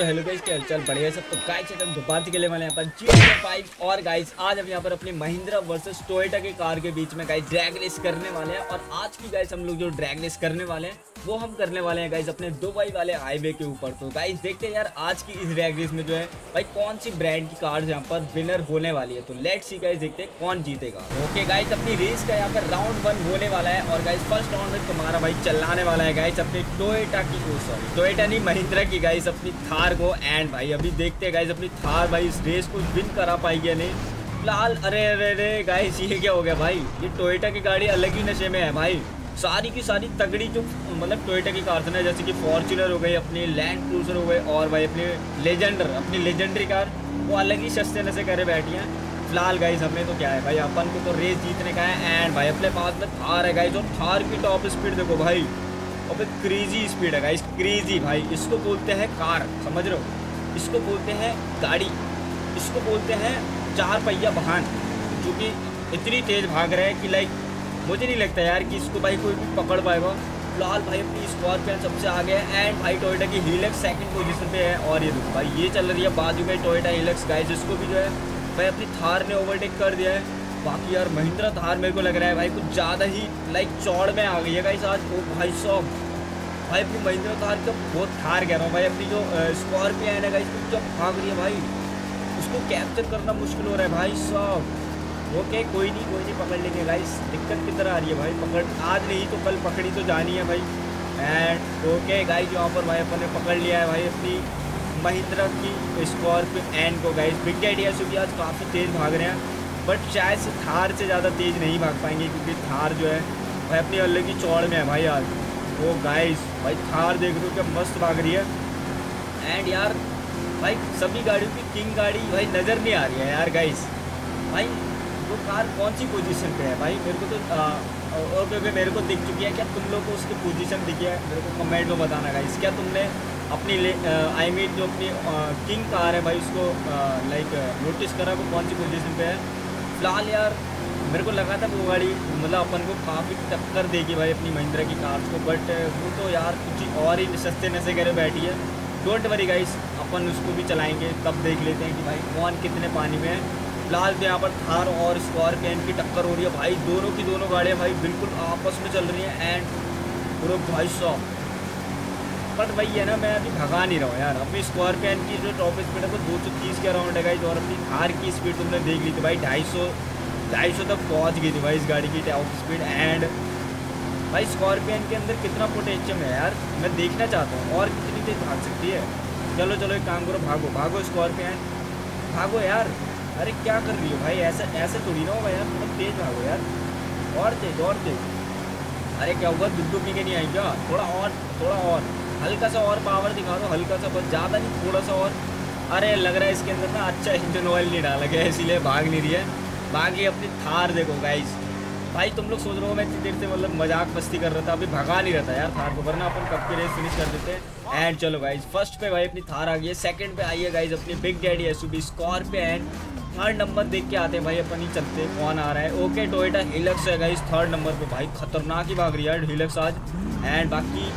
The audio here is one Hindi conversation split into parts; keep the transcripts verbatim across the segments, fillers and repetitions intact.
तो हेलो गाइस, क्या हालचाल? बढ़िया सब। तो गाइस एकदम दोबारा से खेलने वाले हैं अपन जी फाइव। और गाइस आज हम यहाँ पर अपनी महिंद्रा वर्सेस टोयोटा के कार के बीच में गाइस ड्रैग रेस करने वाले हैं। और आज की गाइस हम लोग जो ड्रैग रेस करने वाले हैं वो हम करने वाले हैं गाइस अपने दुबई वाले हाईवे के ऊपर। तो गाइस देखते हैं यार आज की इस ड्रैग रेस में जो है भाई कौन सी ब्रांड की कार यहाँ पर विनर होने वाली है। तो लेट्स सी गाइस देखते हैं कौन जीतेगा। ओके गाइस अपनी रेस का यहाँ पर राउंड वन होने वाला है और गाइस फर्स्ट राउंड में तुम्हारा भाई चलाने वाला है गाइस अपनी टोयोटा की सॉरी टोयोटा नहीं महिंद्रा की गाइस अपनी थार को। एंड भाई अभी देखते हैं गाइस अपनी थार भाई इस रेस को विन करा पाएगी या नहीं। फिलहाल अरे अरे अरे गाइस ये क्या हो गया भाई, ये टोयोटा की गाड़ी अलग ही नशे में है भाई। सारी की सारी तगड़ी जो मतलब टोयोटा की कार्स हैं जैसे कि फॉर्च्यूनर हो गई, अपनी लैंड क्रूजर हो गई और भाई अपनी लेजेंडर अपनी लेजेंडरी कार वो अलग ही सस्ते नशे करे बैठी हैं। फिलहाल गाइस हमें तो क्या है भाई, अपन को तो रेस जीतने का है। एंड भाई अपने पास में थार है गाइस और थार की टॉप स्पीड देखो भाई, और फिर क्रेजी स्पीड है गाइस, क्रेजी भाई। इसको बोलते हैं कार, समझ रहे हो, इसको बोलते हैं गाड़ी, इसको बोलते हैं चार पहिया वाहन, जो कि इतनी तेज़ भाग रहे हैं कि लाइक मुझे नहीं लगता यार कि इसको भाई कोई भी पकड़ पाएगा। फिलहाल भाई अपनी स्कॉर्पियो सबसे आगे है। एंड भाई टोयोटा की हिलक्स सेकंड पोजीशन पे है और ये भाई ये चल रही है बाजू में टोयोटा हिलक्स गाइस, इसको भी जो है भाई अपनी थार ने ओवरटेक कर दिया है। बाकी यार महिंद्रा थार मेरे को लग रहा है भाई कुछ ज़्यादा ही लाइक चौड़ में आ गई है गाइस आज। ओ भाई साहब भाई अपनी महिंद्रा थार का बहुत थार कह रहा हूँ भाई, अपनी जो स्कॉर्पियो है ना गाइस जो भाग रही है भाई उसको कैप्चर करना मुश्किल हो रहा है भाई साहब। ओके okay, कोई नहीं कोई नहीं पकड़ लेंगे गाइस, दिक्कत किधर आ रही है भाई, पकड़ आज नहीं तो कल पकड़ी तो जानी है भाई। एंड ओके okay, गाइस यहाँ पर भाई अपन ने पकड़ लिया है भाई अपनी महिंद्रा की स्कॉर्पियो एंड को गाइस। बिग आइडिया से भी आज काफ़ी तेज़ भाग रहे हैं बट शायद से थार से ज़्यादा तेज़ नहीं भाग पाएंगे क्योंकि थार जो है भाई अपनी अलग ही चौड़ में है भाई आज। वो गाइस भाई थार देख लो क्या मस्त भाग रही है। एंड यार भाई सभी गाड़ियों की किंग गाड़ी भाई नज़र नहीं आ रही है यार गाइस। भाई वो कार कौन सी पोजीशन पे है भाई, मेरे को तो आ, और क्योंकि मेरे को दिख चुकी है, क्या तुम लोग को उसकी पोजीशन दिखी है? मेरे को कमेंट में बताना गाइस, क्या तुमने अपनी आई मीन जो अपनी किंग कार है भाई उसको लाइक नोटिस करा वो कौन सी पोजीशन पे है? फिलहाल यार मेरे को लगा था वो गाड़ी मतलब अपन को काफ़ी टक्कर देगी भाई अपनी महिंद्रा की कार को, बट वो तो यार कुछ और ही सस्ते नशे करे बैठी है। डोंट वरी गाइस अपन उसको भी चलाएँगे, तब देख लेते हैं कि भाई कौन कितने पानी में है। फिलहाल तो यहाँ पर थार और स्कॉर्पियो की टक्कर हो रही है भाई, दोनों की दोनों गाड़ियाँ भाई बिल्कुल आपस में चल रही हैं। एंड पूरे भाई साहब बट वही है ना, मैं अभी भगा नहीं रहा हूँ यार। अपनी स्कॉर्पियो की जो टॉप स्पीड है वो दो सौ तीस के अराउंड है गाइस और अपनी थार की स्पीड तुमने देख ली थी भाई ढाई सौ ढाई सौ तक पहुँच गई थी भाई इस गाड़ी की टॉप स्पीड। एंड भाई स्कॉर्पियो के अंदर कितना पोटेंशियल है यार, मैं देखना चाहता हूँ और कितनी तेज भाग सकती है। चलो चलो एक काम करो, भागो भागो स्कॉर्पियो भागो यार। अरे क्या कर रही हो भाई, ऐसे ऐसे थोड़ी ना होगा यार, थोड़ा तेज़ भागो यार, और तेज और तेज। अरे क्या हुआ, दूध पी के नहीं आई क्या? थोड़ा और थोड़ा और हल्का सा और पावर दिखा दो, हल्का सा बस, ज़्यादा नहीं थोड़ा सा और। अरे लग रहा है इसके अंदर ना अच्छा इंजन ऑयल नहीं डाला गया इसीलिए भाग नहीं रही है। बाकी अपनी थार देखो गाइस, भाई तुम लोग सोच रहे हो मैं इतनी देर से मतलब मजाक मस्ती कर रहा था, अभी भगा नहीं रहा था यार थार को, वरना अपन कब की रेस फिनिश कर देते हैं। एंड चलो गाइस फर्स्ट पे भाई अपनी थार आ गई है, सेकंड पे आई है गाइस अपनी big daddy SUV Scorpio and third number देख के आते हैं भाई अपन ही चलते कौन आ रहा है। ओके टोयोटा हिलक्स है गाइस थर्ड नंबर पे, भाई खतरनाक ही भाग रही है हिलक्स आज। एंड बाकी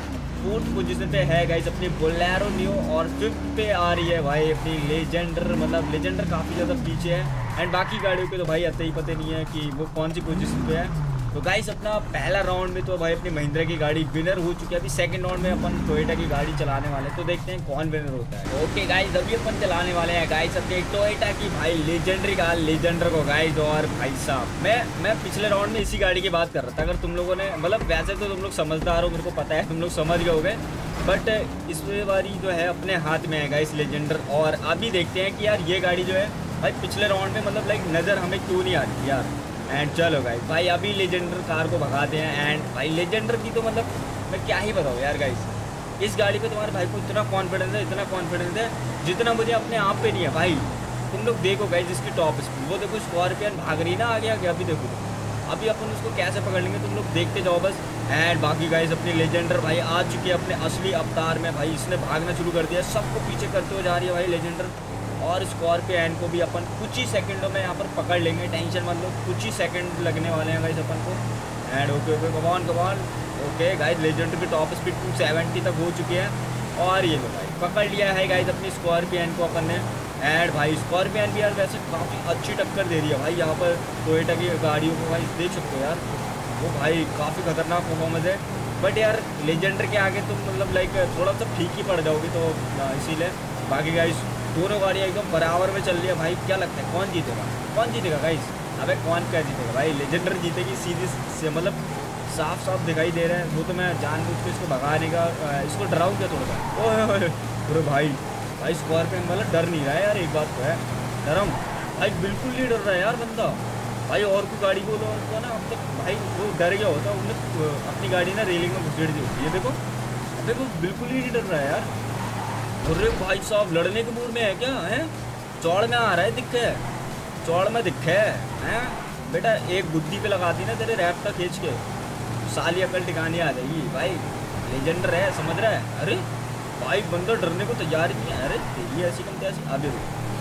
फोर्थ पोजीशन पे है गाइस अपनी बोलेरो न्यू और फिफ्थ पे आ रही है भाई अपनी लेजेंडर, मतलब लेजेंडर काफ़ी ज़्यादा पीछे है। एंड बाकी गाड़ियों के तो भाई आते ही पता नहीं है कि वो कौन सी पोजीशन पे है। तो गाइस अपना पहला राउंड में तो भाई अपनी महिंद्रा की गाड़ी विनर हो चुकी है, अभी सेकंड राउंड में अपन टोयोटा की गाड़ी चलाने वाले हैं, तो देखते हैं कौन विनर होता है। ओके गाइस अभी अपन चलाने वाले हैं गाइस अपने टोयोटा की भाई लेजेंडरी कार लेजेंडर को गाइस। और भाई साहब मैं मैं पिछले राउंड में इसी गाड़ी की बात कर रहा था, अगर तुम लोगों ने मतलब वैसे तो तुम लोग समझदार हो, मेरे को पता है तुम लोग समझ गए होगे, बट इस बारी जो है अपने हाथ में है गाइस लेजेंडर। और अभी देखते हैं कि यार ये गाड़ी जो है भाई पिछले राउंड में मतलब लाइक नज़र हमें क्यों नहीं आ रही यार। एंड चलो गाइस भाई अभी लेजेंडर कार को भगाते हैं। एंड भाई लेजेंडर की तो मतलब मैं क्या ही बताऊँ यार गाइस, इस गाड़ी पे तुम्हारे भाई को इतना कॉन्फिडेंस है, इतना कॉन्फिडेंस है जितना मुझे अपने आप पे नहीं है भाई। तुम लोग देखो गाइस इसकी टॉप स्पीड, वो देखो स्कॉर्पियो भाग रही ना आगे आगे, अभी देखो अभी अपन उसको कैसे पकड़ लेंगे, तुम लोग देखते जाओ बस। एंड बाकी गाइस अपनी लेजेंडर भाई आ चुकी है अपने असली अवतार में भाई, इसने भागना शुरू कर दिया, सबको पीछे करते हुए जा रही है भाई लेजेंडर। और स्कॉर्पियो एंड को भी अपन कुछ ही सेकंडों में यहाँ पर पकड़ लेंगे, टेंशन मत लो, कुछ ही सेकंड लगने वाले हैं गाइस अपन को। And okay okay come on come on. Okay guys Legender की टॉप स्पीड टू सेवेंटी तक हो चुकी है और ये लो भाई पकड़ लिया है गाइज अपनी स्कॉर्पियन को अपन ने। एंड भाई स्कॉर्पियन भी यार वैसे काफ़ी अच्छी टक्कर दे रही है भाई यहाँ पर टोयोटा की गाड़ियों को, भाई देख सकते हो यार वो भाई काफ़ी खतरनाक परफॉर्मेंस है। बट यार लेजेंडर के आगे तुम मतलब लाइक थोड़ा सा ठीक ही पड़ जाओगे तो इसीलिए। बाकी गाइज दोनों गाड़ियाँ एकदम बराबर में चल रही है भाई। क्या लगता है कौन जीतेगा कौन जीतेगा गाइज? अबे कौन क्या जीतेगा भाई, लेजेंडर जीतेगी सीधी से, मतलब साफ साफ दिखाई दे रहे हैं। वो तो मैं जानबूझ के इसको भगाने का इसको डराऊँ क्या थोड़ा सा? ओह अरे भाई भाई स्कॉर्पियन वाला डर नहीं रहा है यार, एक बात तो है डरम भाई बिल्कुल नहीं डर रहा है यार बंदा भाई। और कोई गाड़ी को तो ना अब तक भाई वो डर गया होता, उन्होंने अपनी गाड़ी ना रेलिंग में घुसेड़ दी होती है। देखो देखो बिल्कुल ही नहीं डर रहा है यार। अरे भाई साहब लड़ने के मूड में है क्या है? चौड़ में आ रहा है दिखे, चौड़ में दिखे हैं बेटा, एक गुद्दी पे लगा दी ना तेरे रैप का खींच के, साली अकल ठिकाने आ जाएगी भाई। लेजेंडर है समझ रहा है। अरे भाई बंदा डरने को तैयार नहीं है। अरे तेरी ऐसी कम तैसी अभी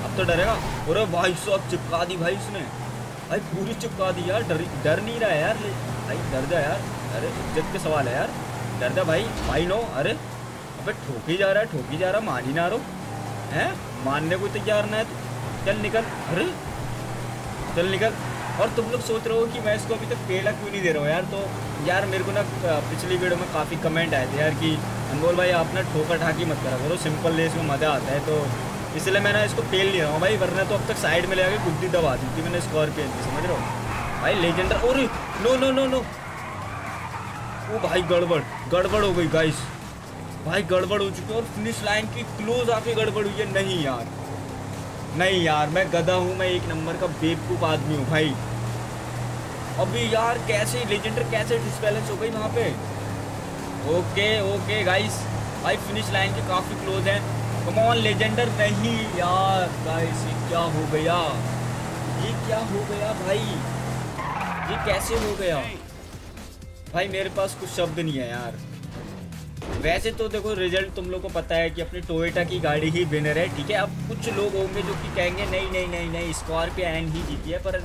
अब तो डरेगा। अरे भाई साहब चिपका दी भाई उसने, भाई पूरी चिपका दी यार। डर डर नहीं रहा है यार भाई, डर जा यार। अरे इज्जत के सवाल है यार, डर जा भाई भाई नो। अरे अबे ठोकी जा रहा है ठोकी जा रहा है, मान ही ना रहो हैं, मानने को तैयार ना है तो चल निकल। अरे चल निकल। और तुम लोग सोच रहे हो कि मैं इसको अभी तक पेड़ा क्यों नहीं दे रहा हूँ यार? तो यार मेरे को ना पिछली वीडियो में काफ़ी कमेंट आए थे यार कि अनमोल भाई आप ना ठोका ठाकी मत करा करो, सिंपल रेस में मज़ा आता है, तो इसलिए मैं ना इसको पेल नहीं रहा हूँ भाई, वरना तो अब तक साइड में ले आके गुद्दी दबा दी थी मैंने स्कॉर्पियन की, समझ रहा हूँ भाई। लेजेंडर और नो नो नो नो वो भाई गड़बड़ गड़बड़ हो गई गाइस भाई, गड़बड़ हो चुकी है और फिनिश लाइन की क्लोज आके गड़बड़ हुई है। नहीं यार नहीं यार मैं गधा हूँ, मैं एक नंबर का बेवकूफ़ आदमी हूँ भाई। अभी यार कैसे लेजेंडर कैसे डिसबैलेंस हो गई वहाँ पे। ओके ओके गाइस भाई फिनिश लाइन के काफ़ी क्लोज है। Come on Legender. नहीं यार गाइस ये क्या हो गया, ये क्या हो गया भाई, ये कैसे हो गया भाई? मेरे पास कुछ शब्द नहीं है यार। वैसे तो देखो रिजल्ट तुम लोग को पता है कि अपनी टोयोटा की गाड़ी ही विनर है, ठीक है। अब कुछ लोग होंगे जो कि कहेंगे नहीं नहीं नहीं नहीं स्कॉर्पियन ही जीती है, पर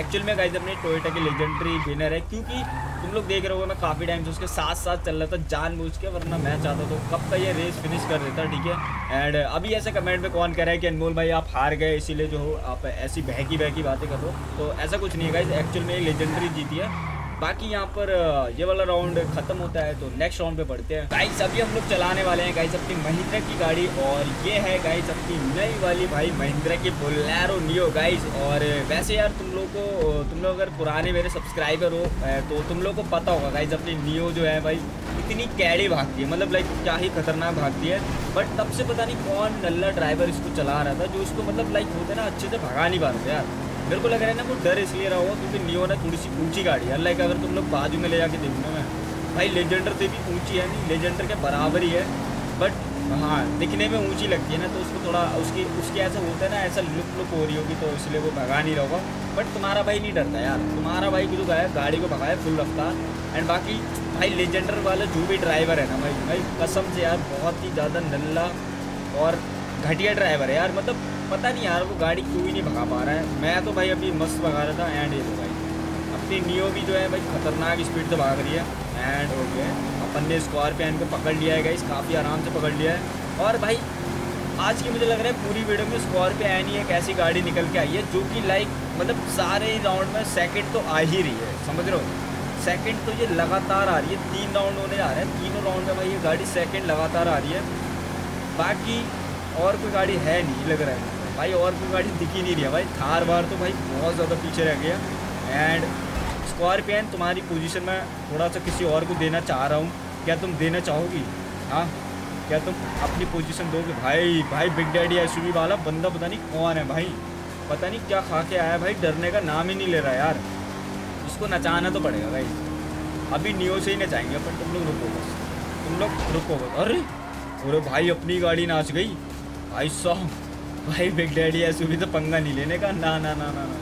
एक्चुअल में गाइस अपनी टोयोटा की लेजेंडरी विनर है। क्योंकि तुम लोग देख रहे हो मैं काफ़ी टाइम से उसके साथ साथ चल रहा था जानबूझ के, वरना मैं चाहता तो कब का ये रेस फिनिश कर देता, ठीक है। एंड अभी ऐसे कमेंट में कौन कह रहा है कि अनमोल भाई आप हार गए इसीलिए जो हो आप ऐसी बहकी बहकी बातें करो, तो ऐसा कुछ नहीं है गाइस, एक्चुअल में लेजेंडरी जीती है। बाकी यहाँ पर ये वाला राउंड खत्म होता है तो नेक्स्ट राउंड पे बढ़ते हैं गाइस। अभी हम लोग चलाने वाले हैं गाइस अपनी महिंद्रा की गाड़ी, और ये है गाइस अपनी नई वाली भाई महिंद्रा की बोलेरो नियो गाइस। और वैसे यार तुम लोग को तुम लोग अगर पुराने मेरे सब्सक्राइबर हो तो तुम लोग को पता होगा गाइस अपनी नियो जो है भाई इतनी कैड़ी भागती है, मतलब लाइक क्या ही खतरनाक भागती है। बट तब से पता नहीं कौन नल्ला ड्राइवर इसको चला रहा था जो इसको मतलब लाइक होता है ना अच्छे से भगा नहीं पा रहे यार। मेरे को लग रहा है ना वो डर इसलिए रहा होगा क्योंकि नियो ना थोड़ी सी ऊंची गाड़ी है, लाइक अगर तुम लोग बाजू में ले जाके देखने में भाई लेजेंडर से भी ऊंची है, नहीं लेजेंडर के बराबर ही है, बट हाँ दिखने में ऊंची लगती है ना तो उसको थोड़ा उसकी उसके ऐसा होता है ना ऐसा लुक लुक हो रही होगी तो इसलिए वो भगा नहीं रहा होगा। बट तुम्हारा भाई नहीं डरता यार, तुम्हारा भाई जो है गाड़ी को भगाया फुल रफ्तार। एंड बाकी भाई लेजेंडर वाला जो भी ड्राइवर है ना भाई भाई कसम से यार बहुत ही ज़्यादा नल्ला और घटिया ड्राइवर है यार, मतलब पता नहीं यार वो गाड़ी क्यों ही नहीं भगा पा रहा है। मैं तो भाई अभी मस्त भगा रहा था। एंड ये तो भाई अपनी नियो भी जो है भाई खतरनाक स्पीड से भाग रही है। एंड हो गया अपन ने स्कॉर्पियन को पकड़ लिया है गाइस, काफ़ी आराम से पकड़ लिया है। और भाई आज की मुझे लग रहा है पूरी वीडियो में स्कॉर्पियन ही एक ऐसी गाड़ी निकल के आई है जो कि लाइक मतलब सारे राउंड में सेकेंड तो आ ही रही है, समझ रहे हो, सेकेंड तो ये लगातार आ रही है। तीन राउंड होने जा रहे हैं, तीनों राउंड में भाई ये गाड़ी सेकेंड लगातार आ रही है। बाकी और कोई गाड़ी है नहीं लग रहा है भाई, और कोई गाड़ी दिख ही नहीं रही है भाई। थार बार तो भाई बहुत ज़्यादा पीछे रह गया। एंड स्कॉर्पियन तुम्हारी पोजीशन में थोड़ा सा किसी और को देना चाह रहा हूँ, क्या तुम देना चाहोगी? हाँ क्या तुम अपनी पोजीशन दोगे? भाई भाई बिग डैडी एसयूवी वाला बंदा पता नहीं कौन है भाई, पता नहीं क्या खा के आया भाई, डरने का नाम ही नहीं ले रहा यार। उसको नचाना तो पड़ेगा भाई, अभी नियो से ही नचाएंगे अपन। तुम लोग रुको बस, तुम लोग रुको बस। अरे अरे भाई अपनी गाड़ी नाच गई भाई साहब, भाई बिग डैडी ऐसे भी तो पंगा नहीं लेने का, ना ना ना ना ना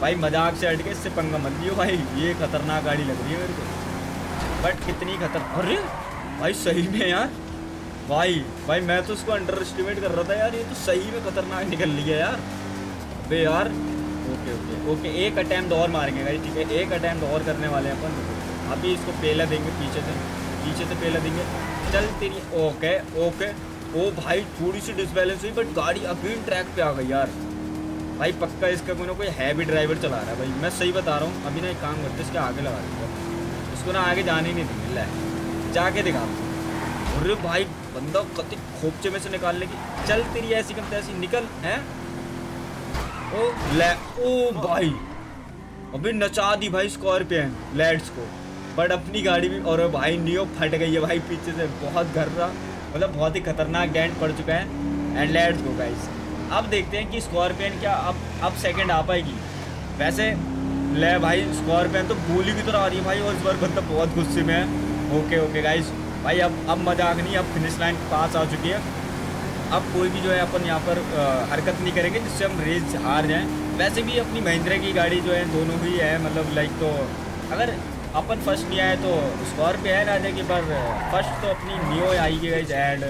भाई मजाक से हट के इससे पंगा मत लियो भाई, ये खतरनाक गाड़ी लग रही है मेरे को। बट कितनी खतरनाक, अरे भाई सही में यार भाई भाई मैं तो उसको अंडर एस्टिमेट कर रहा था यार, ये तो सही में खतरनाक निकल रही है यार। अबे यार ओके ओके ओके एक अटैम्प्ट और मारेंगे भाई, ठीक है एक अटैम्प्ट और करने वाले हैं अपन। अभी इसको पहला देंगे, पीछे से पीछे से पहला देंगे, चल तेरी। ओके ओके ओ भाई थोड़ी सी डिसबैलेंस हुई बट गाड़ी अगेन ट्रैक पे आ गई यार। भाई पक्का इसका कोई ना कोई हैवी ड्राइवर चला रहा है भाई, मैं सही बता रहा हूँ। अभी ना एक काम करते इसके आगे लगा देते, इसको ना आगे जाने ही नहीं देंगे। ले जाके दिखा। अरे भाई बंदा कति खोपचे में से निकालने की, चल तेरी ऐसी कम तैसी निकल है। ओ ले ओ भाई अभी नचा दी भाई स्कॉर्पियन लेड्स को, बट अपनी गाड़ी भी। और भाई नियो फट गई है भाई पीछे से, बहुत घर रहा मतलब बहुत ही खतरनाक डेंट पड़ चुका है एंड लेट्स गो गाइस। अब देखते हैं कि स्कॉर्पियन क्या अब अब सेकंड आ पाएगी। वैसे ले भाई स्कॉर्पियन तो गोली की तरह आ रही है भाई, और इस बार बंदा बहुत गुस्से में है। ओके ओके गाइस भाई अब अब मजाक नहीं, अब फिनिश लाइन के पास आ चुकी है। अब कोई भी जो है अपन यहाँ पर आ, हरकत नहीं करेंगे जिससे हम रेस हार जाएँ। वैसे भी अपनी महिंद्रा की गाड़ी जो है दोनों ही है मतलब लाइक, तो अगर अपन फर्स्ट नहीं आए तो स्कॉर्पियन आ जाएगी, पर फर्स्ट तो अपनी नियो आएगी गाइज एंड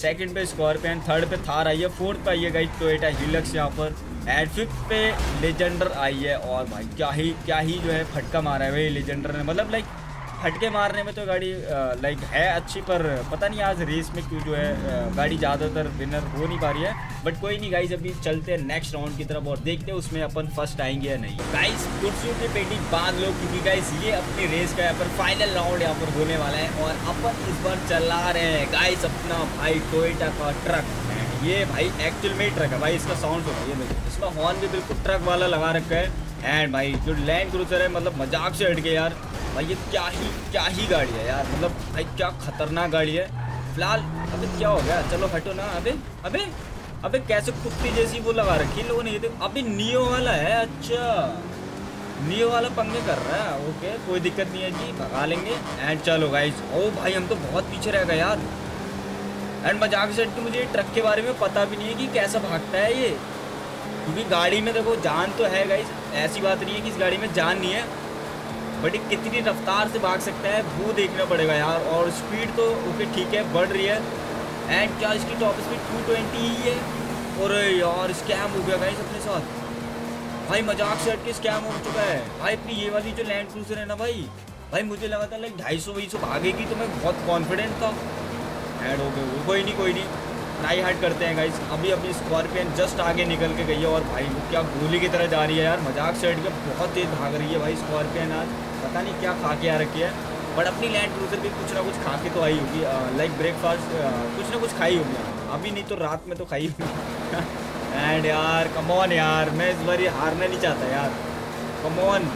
सेकंड पे स्कॉर्पियन, थर्ड पे थार आई है, फोर्थ पे आई है गाइज टोयोटा हिलक्स यहाँ पर, एंड फिफ्थ पे लेजेंडर आई है। और भाई क्या ही क्या ही जो है फटका मारा है भाई लेजेंडर ने, मतलब लाइक फटके मारने में तो गाड़ी लाइक है अच्छी, पर पता नहीं आज रेस में क्यों जो है गाड़ी ज़्यादातर विनर हो नहीं पा रही है। बट कोई नहीं गाइज, अभी चलते हैं नेक्स्ट राउंड की तरफ और देखते हैं उसमें अपन फर्स्ट आएंगे या नहीं। गाइज कुर्सियों की पेटी बांध लो क्योंकि गाइज ये अपनी रेस का यहाँ पर फाइनल राउंड यहाँ पर होने वाला है। और अपन इस बार चला रहे हैं गाइज अपना भाई टोयोटा का ट्रक। ये भाई एक्चुअल में ट्रक है भाई, इसका साउंड हो रहा है, इसका हॉर्न भी बिल्कुल ट्रक वाला लगा रखा है। एंड भाई जो लैंड क्रूजर है मतलब मजाक से हट के यार, भाई ये क्या ही क्या ही गाड़ी है यार, मतलब भाई क्या खतरनाक गाड़ी है। फिलहाल अबे क्या हो गया, चलो हटो ना, अबे अबे अबे कैसे कुत्ती जैसी वो लगा रखी है लोगों ने, ये देखो। अबे नियो वाला है, अच्छा नियो वाला पंगे कर रहा है, ओके कोई दिक्कत नहीं है जी, भगा लेंगे। एंड चलो गाइज, ओ भाई हम तो बहुत पीछे रह गए यार। एंड मजाक से हट के मुझे ट्रक के बारे में पता भी नहीं है कि कैसा भागता है ये, क्योंकि गाड़ी में देखो जान तो है गाइज, ऐसी बात नहीं है कि इस गाड़ी में जान नहीं है, बट ये कितनी रफ्तार से भाग सकता है वो देखना पड़ेगा यार। और स्पीड तो ओके ठीक है बढ़ रही है, एंड क्या इसकी टॉप स्पीड टू ट्वेंटी ही है। और यार स्कैम हो गया गाइस अपने साथ भाई, मजाक से हट के स्कैम हो चुका है भाई। अपनी ये वाली जो लैंड क्रूजर है ना भाई, भाई मुझे लगा था लाइक ढाई सौ वही सौ भागेगी तो मैं बहुत कॉन्फिडेंट था। एड हो गए, कोई नहीं कोई नहीं, ट्राई हार्ड करते हैं गाइस। अभी अभी स्कॉर्पियन जस्ट आगे निकल के गई है, और भाई वो क्या गोली की तरह जा रही है यार, मजाक से हट के बहुत तेज़ भाग रही है भाई स्कॉर्पियन आज, पता नहीं क्या खा के आ रखी है। बट अपनी लैंड क्रूजर भी कुछ ना कुछ खा के तो आई होगी, लाइक ब्रेकफास्ट कुछ ना कुछ खाई होगी अभी, नहीं तो रात में तो खाई होगी। एंड यार कमॉन यार, मैं इस बार हारना नहीं चाहता यार, कमॉन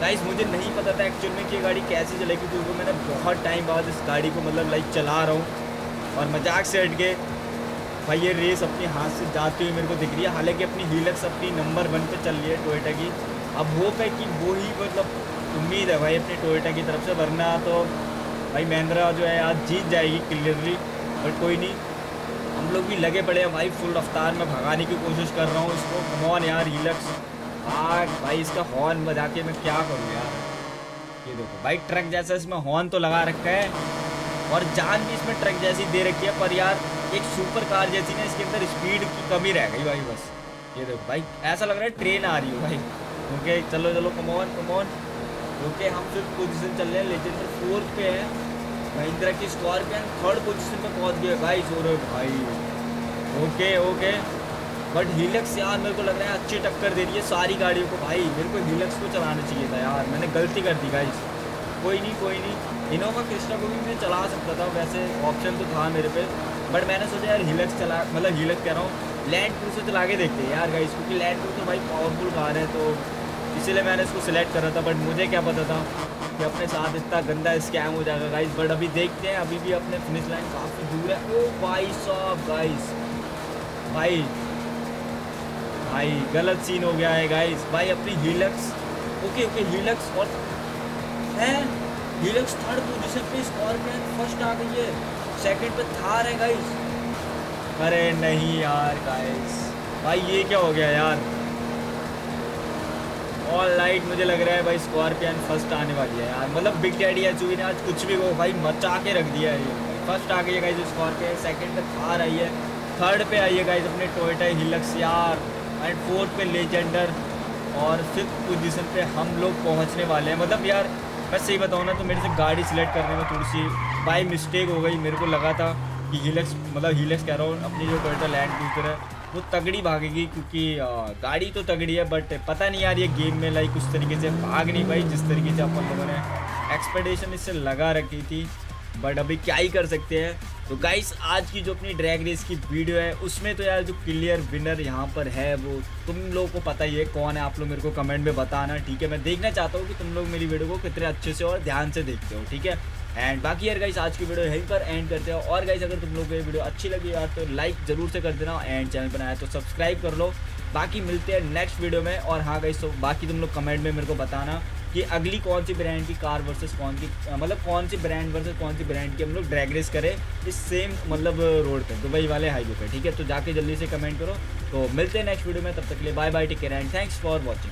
गाइस। मुझे नहीं पता था एक्चुअल में कि ये गाड़ी कैसे चलेगी, क्योंकि मैंने बहुत टाइम बाद इस गाड़ी को मतलब लाइक चला रहा हूँ। और मजाक से हट के भाई ये रेस अपने हाथ से जाती हुई मेरे को दिख रही है। हालांकि अपनी हिलक्स अपनी नंबर वन पे चल रही है टोयोटा की, अब होप है कि वो ही मतलब उम्मीद है भाई अपने टोयोटा की तरफ से, वरना तो भाई महिंद्रा जो है आज जीत जाएगी क्लियरली। बट कोई नहीं, हम लोग भी लगे पड़े हैं भाई फुल रफ्तार में, भगाने की कोशिश कर रहा हूँ इसको। कमॉन यार हिलक्स आग, भाई इसका हॉर्न बजा के मैं क्या करूँ यार। ये देखो भाई ट्रक जैसा इसमें हॉर्न तो लगा रखा है, और जान भी इसमें ट्रक जैसी दे रखी है, पर यार एक सुपर कार जैसी ना इसके अंदर स्पीड की कमी रह गई भाई बस। ये देखो भाई ऐसा लग रहा है ट्रेन आ रही हो भाई। ओके चलो चलो कमॉन कमॉन, ओके हम फिफ्थ पोजीशन चल रहे हैं, लेजेंडर फोर्थ पे है, महिंद्रा की स्कॉर्पियन थर्ड पोजीशन पे पहुंच गए भाई। सो रहे भाई ओके ओके, बट हिलक्स यार मेरे को लग रहा है अच्छी टक्कर दे रही है सारी गाड़ियों को भाई, मेरे को हिलक्स को चलाना चाहिए था यार, मैंने गलती कर दी गाइस। कोई नहीं कोई नहीं, इनोवा क्रिस्टा को भी मैं चला सकता था वैसे, ऑप्शन तो था मेरे पे, बट मैंने सोचा यार हिलक्स चला मतलब हिलक्स कह रहा हूँ लैंड क्रूजर चला के देखते हैं यार गाइस, क्योंकि लैंड क्रूजर तो भाई पावरफुल कार है, तो इसीलिए मैंने इसको सिलेक्ट करा था। बट मुझे क्या पता था कि अपने साथ इतना गंदा स्कैम हो जाएगा गाइस। बट अभी देखते हैं, अभी भी अपने फिनिश लाइन काफ़ी दूर है। ओ भाई साहब गाइस, भाई भाई गलत सीन हो गया है गाइस भाई। अपनी हिलक्स ओके ओके हिलक्स और है हिलक्स थर्ड पोजीशन पे, स्कॉर्पियन फर्स्ट आ गई है, सेकंड पे थार है गाइस। अरे नहीं यार गाइस, भाई ये क्या हो गया यार। ऑल राइट मुझे लग रहा है भाई स्कॉर्पियन फर्स्ट आने वाली है यार, मतलब बिग डैडी एसयूवी ने आज कुछ भी वो भाई मचा के रख दिया है। ये फर्स्ट आ गई है गाइस स्कॉर्पियन, सेकंड पे थार आई है, थर्ड पे आई है गाइस अपने टोयोटा हिलक्स यार, एंड फोर्थ पे लेजेंडर, और फिफ्थ पोजीशन पे हम लोग पहुँचने वाले हैं। मतलब यार बस सही बताऊँ ना तो मेरे से गाड़ी सिलेक्ट करने में थोड़ी सी बाई मिस्टेक हो गई, मेरे को लगा था कि हीलक्स मतलब हीलक्स कह रहा हूँ, अपनी जो टोयोटा लैंड क्रूजर है वो तगड़ी भागेगी, क्योंकि गाड़ी तो तगड़ी है बट पता नहीं यार ये गेम में लाइक उस तरीके से भाग नहीं पाई जिस तरीके से अपन लोगों ने एक्सपेक्टेशन इससे लगा रखी थी, बट अभी क्या ही कर सकते हैं। तो गाइस आज की जो अपनी ड्रैग रेस की वीडियो है उसमें तो यार जो क्लियर विनर यहाँ पर है वो तुम लोगों को पता ही है कौन है, आप लोग मेरे को कमेंट में बताना, ठीक है। मैं देखना चाहता हूँ कि तुम लोग मेरी वीडियो को कितने अच्छे से और ध्यान से देखते हो, ठीक है। एंड बाकी यार गाइस आज की वीडियो यहीं पर एंड करते हो, और गाइस अगर तुम लोग को ये वीडियो अच्छी लगी यार तो लाइक ज़रूर से कर देना, एंड चैनल पर आया तो सब्सक्राइब कर लो। बाकी मिलते हैं नेक्स्ट वीडियो में, और हाँ गाइस तो बाकी तुम लोग कमेंट में मेरे को बताना कि अगली कौन सी ब्रांड की कार वर्सेस कौन की मतलब कौन सी ब्रांड वर्सेस कौन सी ब्रांड की हम लोग ड्रैग रेस करें इस सेम मतलब रोड पे, दुबई वाले हाईवे पे, ठीक है। तो जाके जल्दी से कमेंट करो, तो मिलते हैं नेक्स्ट वीडियो में, तब तक के लिए bye bye, take care and thanks for watching.